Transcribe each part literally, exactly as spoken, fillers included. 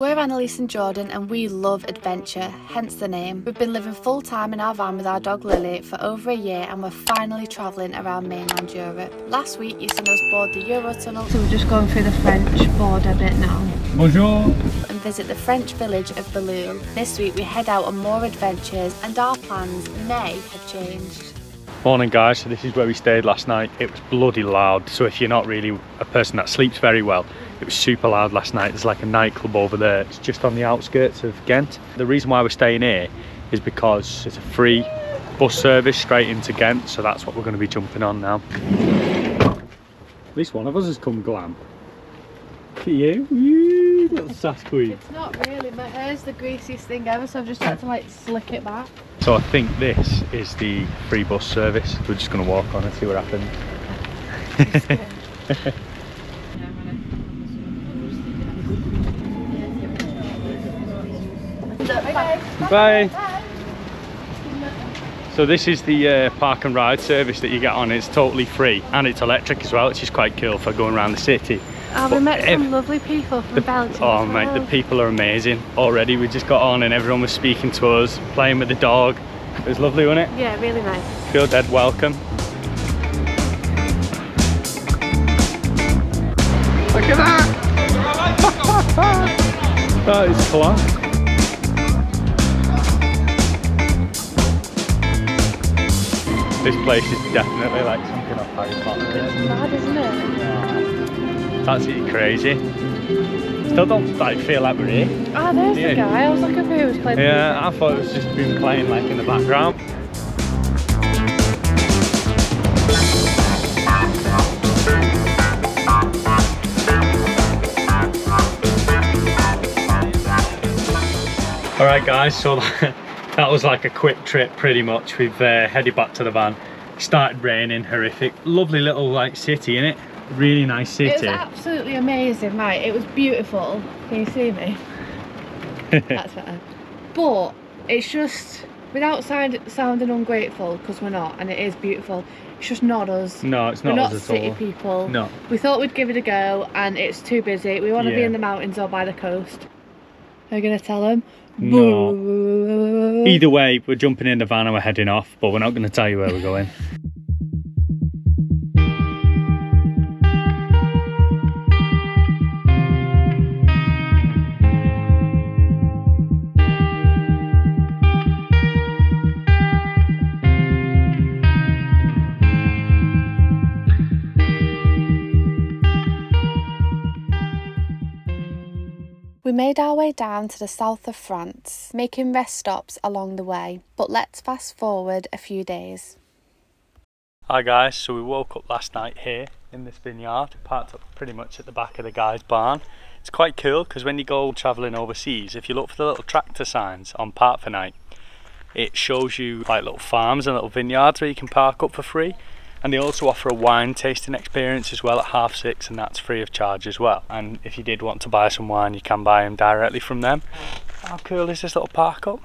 We're Annalise and Jordan and we love adventure, hence the name. We've been living full time in our van with our dog Lily for over a year and we're finally travelling around mainland Europe. Last week you seen us board the Eurotunnel. So we're just going through the French border bit now. Bonjour! And visit the French village of Beaulieu. This week we head out on more adventures and our plans may have changed. Morning guys, so this is where we stayed last night. It was bloody loud, so if you're not really a person that sleeps very well, it was super loud last night. There's like a nightclub over there. It's just on the outskirts of Ghent. The reason why we're staying here is because it's a free bus service straight into Ghent. So that's what we're going to be jumping on now. At least one of us has come glam. Look at you. Woo, little sass queen. It's not really. My hair's the greasiest thing ever, so I've just had to like slick it back. So I think this is the free bus service. We're just going to walk on and see what happens. Bye. Bye. So this is the uh, park and ride service that you get on. It's totally free and it's electric as well, which is quite cool for going around the city. Oh, but we met some lovely people from the, Belgium. Oh mate, well. The people are amazing. Already we just got on and everyone was speaking to us, playing with the dog. It was lovely, wasn't it? Yeah, really nice. Feel dead welcome. Look at that! That is class. This place is definitely like something off Harry Potter. It's mad, isn't it? That's it, crazy. Still don't like feel like we're here. Ah, oh, there's the guy. I was like, who was playing? Yeah, I thought it was just been playing like in the background. All right, guys. So. That was like a quick trip pretty much. We've uh, headed back to the van. It started raining, horrific. Lovely little like city, innit? Really nice city. It was absolutely amazing, right? It was beautiful. Can you see me? That's better. But it's just, without sound, sounding ungrateful, because we're not, and it is beautiful, it's just not us. No, it's not, not us at all. We're not city people. No. We thought we'd give it a go, and it's too busy. We want to yeah. be in the mountains or by the coast. Are we going to tell them? No. Either way, we're jumping in the van and we're heading off, but we're not going to tell you where we're going. We made our way down to the south of France, making rest stops along the way, but let's fast forward a few days. Hi guys, so we woke up last night here in this vineyard, parked up pretty much at the back of the guy's barn. It's quite cool because when you go travelling overseas, if you look for the little tractor signs on park for night, it shows you like little farms and little vineyards where you can park up for free. And they also offer a wine tasting experience as well at half six, and that's free of charge as well. And if you did want to buy some wine, you can buy them directly from them. How cool is this little park up?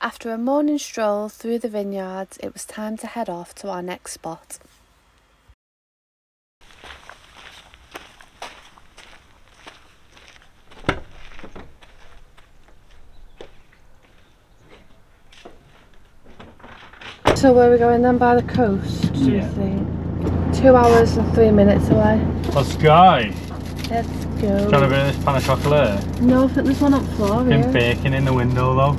After a morning stroll through the vineyards, it was time to head off to our next spot. So where are we going then, by the coast, do yeah. you think? Two hours and three minutes away. Let's go! Let's go. Trying to bring this pan of chocolate? No, I think there's one up floor here. Been baking in the window though.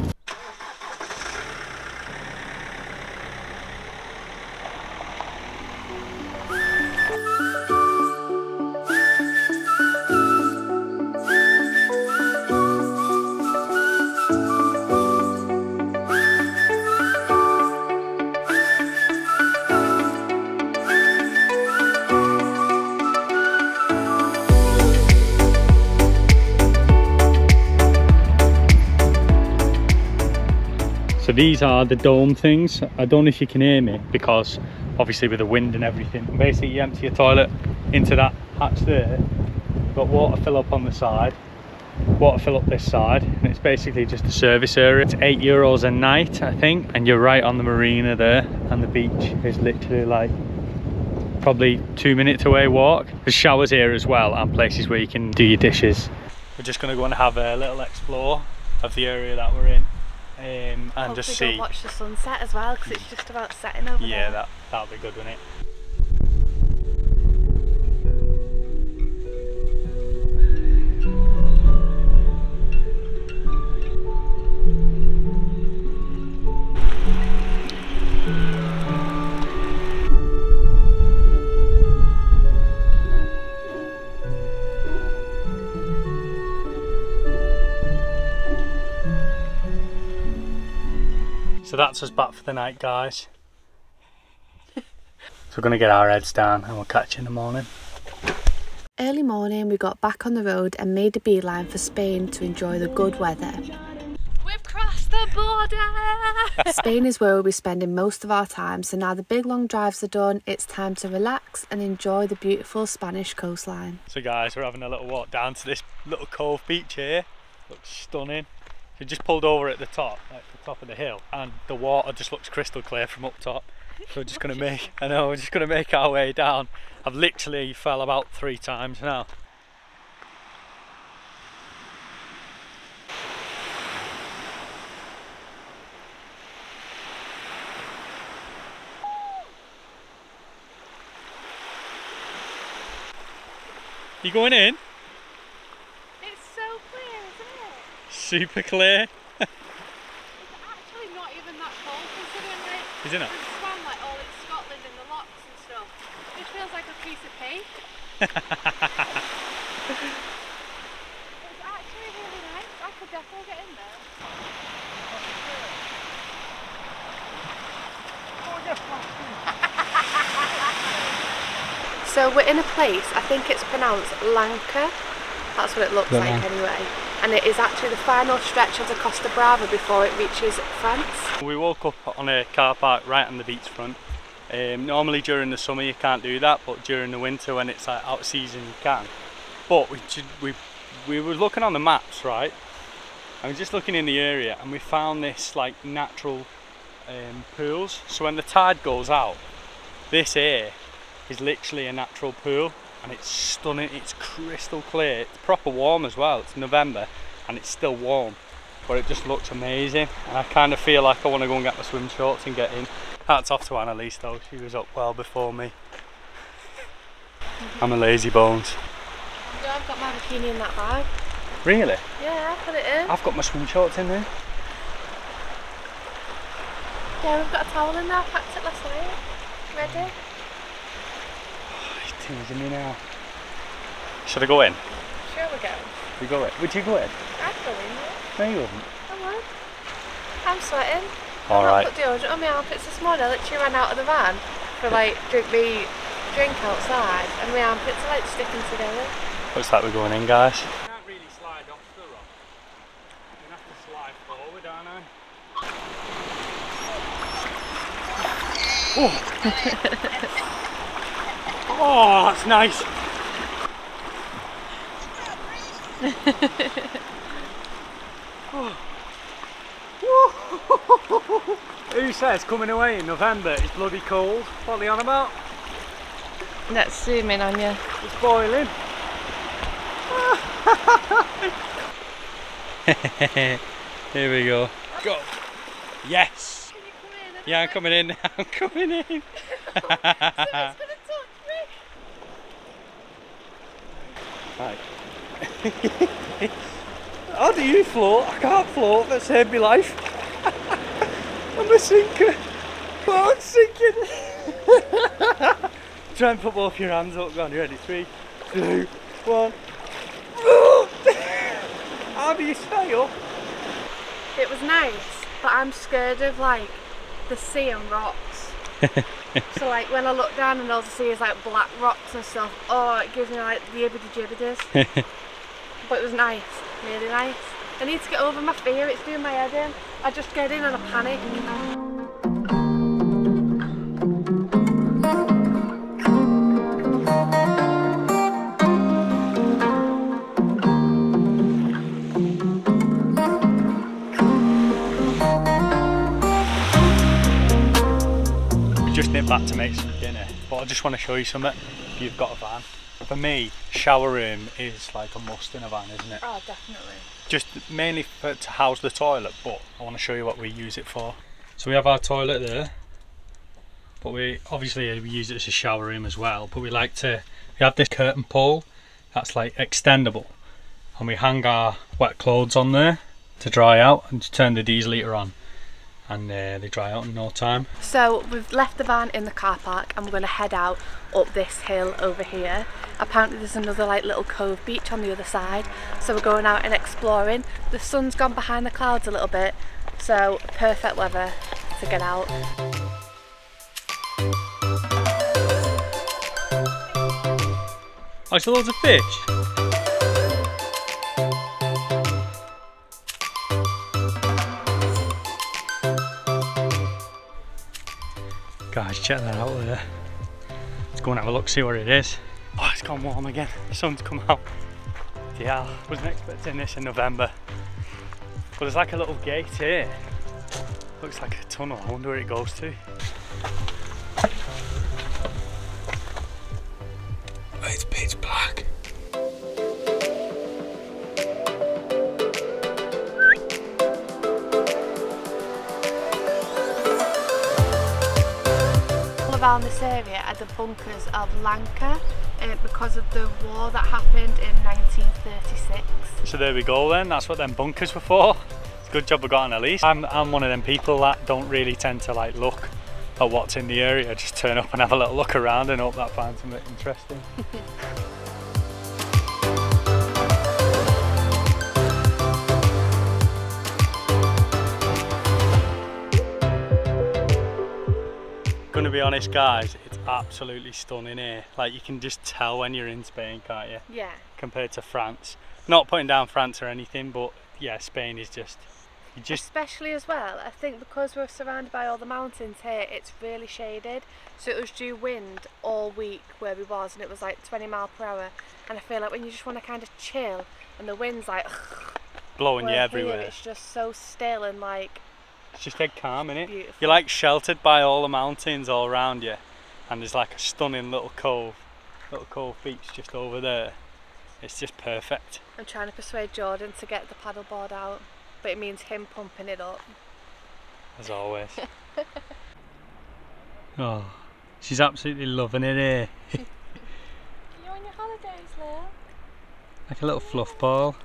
So these are the dome things. I don't know if you can hear me because obviously with the wind and everything, basically you empty your toilet into that hatch there. You've got water fill up on the side, water fill up this side, and it's basically just a service area. It's eight euros a night, I think, and you're right on the marina there, and the beach is literally like probably two minutes away walk. There's showers here as well and places where you can do your dishes. We're just going to go and have a little explore of the area that we're in, um, and just see. Hopefully go watch the sunset as well, because it's just about setting over yeah, there. Yeah, that, that'll be good, won't it? So that's us back for the night, guys. So we're going to get our heads down and we'll catch you in the morning. Early morning, we got back on the road and made a beeline for Spain to enjoy the good weather. We've crossed the border! Spain is where we'll be spending most of our time, so now the big long drives are done, it's time to relax and enjoy the beautiful Spanish coastline. So guys, we're having a little walk down to this little cove beach here. Looks stunning. We just pulled over at the top, like the top of the hill, and the water just looks crystal clear from up top. So we're just gonna make, I know, we're just gonna make our way down. I've literally fell about three times now. You going in? Super clear. It's actually not even that cold considering it. Isn't it? It's swam like all in Scotland in the locks and stuff. It feels like a piece of cake. It's actually really nice. I could definitely get in there. So we're in a place, I think it's pronounced Llança. That's what it looks Don't like know. anyway. And it is actually the final stretch of the Costa Brava before it reaches France. We woke up on a car park right on the beachfront. Um, normally during the summer you can't do that, but during the winter when it's like out season you can. But we we we were looking on the maps, right? And we're just looking in the area, and we found this like natural um, pools. So when the tide goes out, this here is literally a natural pool. And it's stunning, it's crystal clear, it's proper warm as well, it's November and it's still warm, but it just looks amazing, and I kind of feel like I want to go and get my swim shorts and get in. Hats off to Annalise though, she was up well before me. I'm a lazy bones. Yeah, I've got my bikini in that bag. Really? Yeah, I put it in. I've got my swim shorts in there. Yeah, we've got a towel in there, I packed it last night. Ready? Is in me now. Should I go in? Sure, we go. We go in. Would you go in? I'd go in. No, you wouldn't. I would. I'm sweating. All right. I put deodorant on my armpits this morning. I literally ran out of the van for like drink me drink outside, and my armpits are like sticking together. Looks like we're going in, guys. I can't really slide off the rock. I'm gonna have to slide forward, aren't I? Oh. Oh, that's nice. Oh. Who says coming away in November is bloody cold? What are they on about? That's zooming on you. It's boiling. Here we go. Go. Yes. Can you come in? Yeah, I'm coming in. I'm coming in. So how do you float? I can't float, that saved my life. I'm a sinker. Oh, I'm sinking. Try and put both your hands up. Go on, you ready? Three, two, one. How do you stay up? It was nice, but I'm scared of like the sea and rocks. So like when I look down and all I see is like black rocks and stuff, oh, it gives me like the jibbity-jibbities. But it was nice, really nice. I need to get over my fear, it's doing my head in. I just get in and I panic. We just nipped back to make some dinner, but I just want to show you something. If you've got a van, for me, shower room is like a must in a van, isn't it? Oh, definitely. Just mainly for, to house the toilet, but I want to show you what we use it for. So we have our toilet there, but we obviously we use it as a shower room as well, but we like to, we have this curtain pole that's like extendable, and we hang our wet clothes on there to dry out and to turn the diesel heater on, and uh, they dry out in no time. So we've left the van in the car park and we're going to head out up this hill over here. Apparently there's another like little cove beach on the other side, so we're going out and exploring. The sun's gone behind the clouds a little bit, so perfect weather to get out. Oh, there's loads of fish. Guys, check that out there. Let's go and have a look, see what it is. Oh, it's gone warm again. The sun's come out. Yeah, I wasn't expecting this in November. But there's like a little gate here. Looks like a tunnel. I wonder where it goes to. It's pitch black. Around this area are the bunkers of Llança uh, because of the war that happened in nineteen thirty-six. So there we go then, that's what them bunkers were for. It's a good job I got Annalise. I'm, I'm one of them people that don't really tend to like look at what's in the area, just turn up and have a little look around and hope that finds something interesting. To be honest guys, it's absolutely stunning here. Like you can just tell when you're in Spain, can't you? Yeah. Compared to France. Not putting down France or anything, but yeah, Spain is just, you just... Especially as well, I think because we're surrounded by all the mountains here, it's really shaded. So it was due wind all week where we was, and it was like twenty mile per hour. And I feel like when you just want to kind of chill and the wind's like... Blowing you everywhere. Here, it's just so still and like... It's just dead calm, innit? Beautiful. You're like sheltered by all the mountains all around you, and there's like a stunning little cove, little cove beach just over there. It's just perfect. I'm trying to persuade Jordan to get the paddleboard out, but it means him pumping it up. As always. Oh, she's absolutely loving it here. You're on your holidays, Lil. Like a little fluff ball.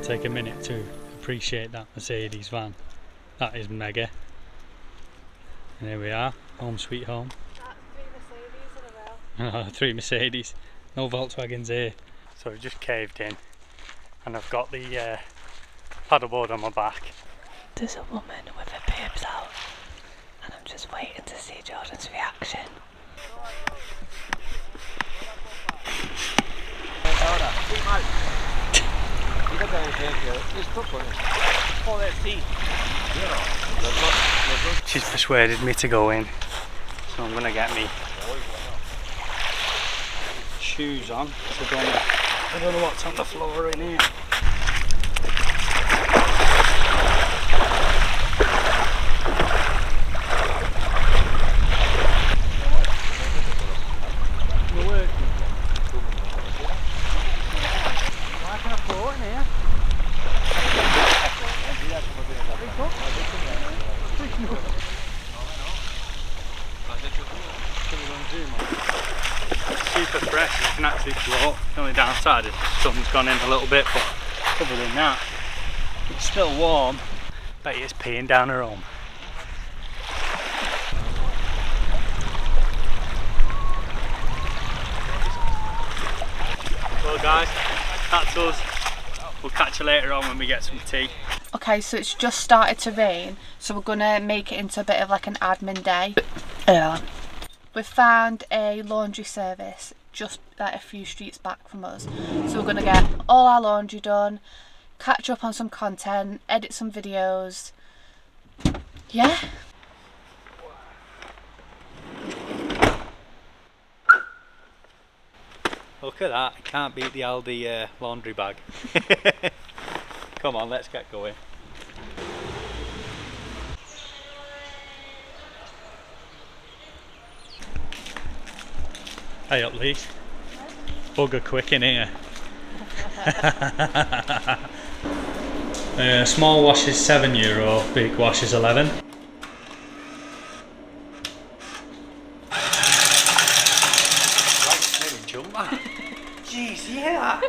Take a minute to appreciate that Mercedes van. That is mega. And here we are, home sweet home. That's three Mercedes in a row. Three Mercedes, no Volkswagens here. So we've just caved in and I've got the uh, paddleboard on my back. There's a woman with her boobs out and I'm just waiting to see Jordan's reaction. She's persuaded me to go in, so I'm gonna get me shoes on. So don't, I don't know what's on the floor in here. Super fresh, you can actually float. The only downside is the sun's gone in a little bit, but other than that, it's still warm. Bet it's peeing down her arm. Well guys, that's us. We'll catch you later on when we get some tea. Okay, so it's just started to rain, so we're gonna make it into a bit of like an admin day. Yeah. We've found a laundry service just like a few streets back from us. So we're going to get all our laundry done, catch up on some content, edit some videos. Yeah. Look at that, I can't beat the Aldi uh, laundry bag. Come on, let's get going. Hey up, Lee. Bugger quick in here. uh, small wash is seven euro, big wash is eleven. Jeez, you hear that?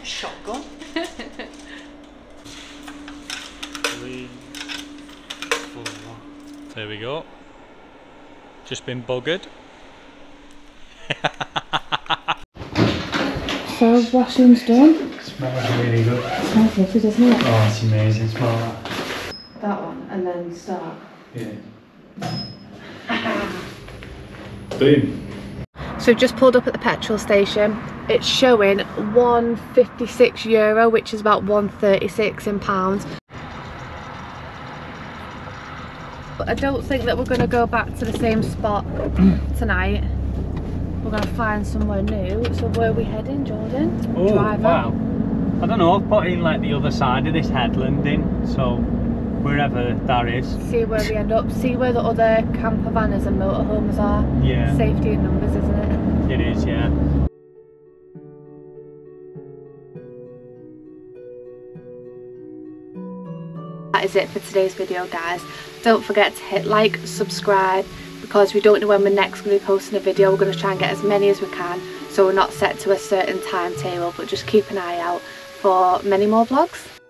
A shotgun. Three, four. There we go. Just been buggered. So washing's done. Smells really good. It smells lovely, doesn't it? Oh, it's amazing. Smell that. That one, and then start. Yeah. Boom. So we've just pulled up at the petrol station. It's showing one fifty-six euro, which is about one thirty-six in pounds. But I don't think that we're going to go back to the same spot tonight. We're going to find somewhere new. So where are we heading, Jordan? Oh, Driver. Wow. I don't know, I've put in like the other side of this headland in, so wherever that is. See where we end up, see where the other camper vans and motorhomes are. Yeah. Safety in numbers, isn't it? It is, yeah. That is it for today's video, guys. Don't forget to hit like, subscribe, because we don't know when we're next going to be posting a video. We're going to try and get as many as we can, so we're not set to a certain timetable, but just keep an eye out for many more vlogs.